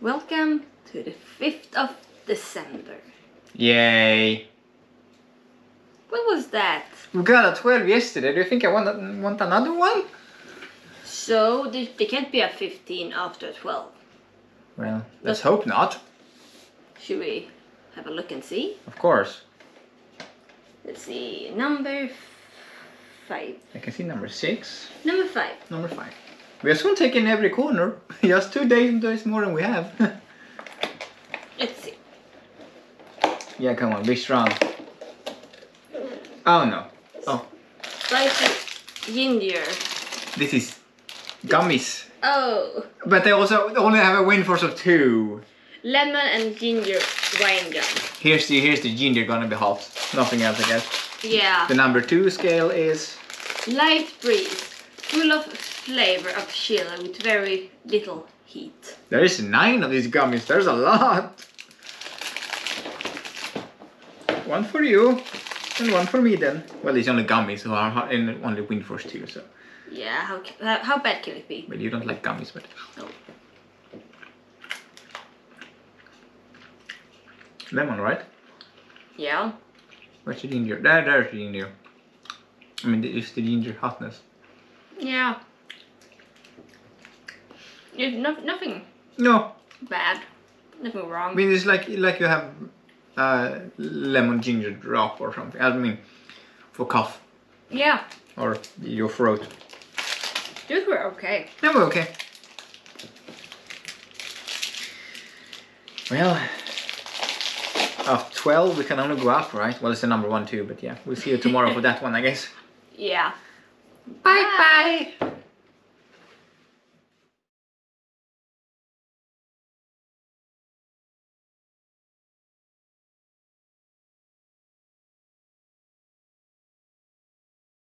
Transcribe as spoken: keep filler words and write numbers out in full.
Welcome to the fifth of December. Yay! What was that? We got a twelve yesterday. Do you think I want, want another one? So, there can't be a fifteen after twelve. Well, let's but hope not. Should we have a look and see? Of course. Let's see, number five. I can see number six. Number five. Number five. We are soon taking every corner. Just two days, days more than we have. Let's see. Yeah, come on, be strong. Oh no. Oh. Spicy ginger. This is gummies. Oh. But they also only have a windforce of two. Lemon and ginger wine gum. Here's the here's the ginger gonna be hot. Nothing else, I guess. Yeah. The number two scale is light breeze, full of flavor of chill with very little heat. There is nine of these gummies. There's a lot. One for you, and one for me then. Well, it's only gummies, so I'm in only windforce two. So. Yeah. How how, how bad can it be? Well, you don't like gummies, but. No. Lemon, right? Yeah. Where's the ginger? There, there's the ginger. I mean, it's the ginger hotness. Yeah. There's no, nothing. No. Bad. Nothing wrong. I mean, it's like like you have uh, lemon ginger drop or something. I mean, for cough. Yeah. Or your throat. Those were okay. They were okay. Well. Of twelve, we can only go up, right? Well, it's the number one too, but yeah, we'll see you tomorrow for that one, I guess. Yeah. Bye bye. Bye.